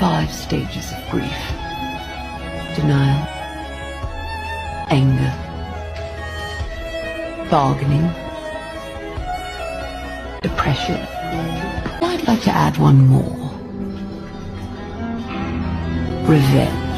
5 stages of grief: denial, anger, bargaining, depression. I'd like to add one more: revenge.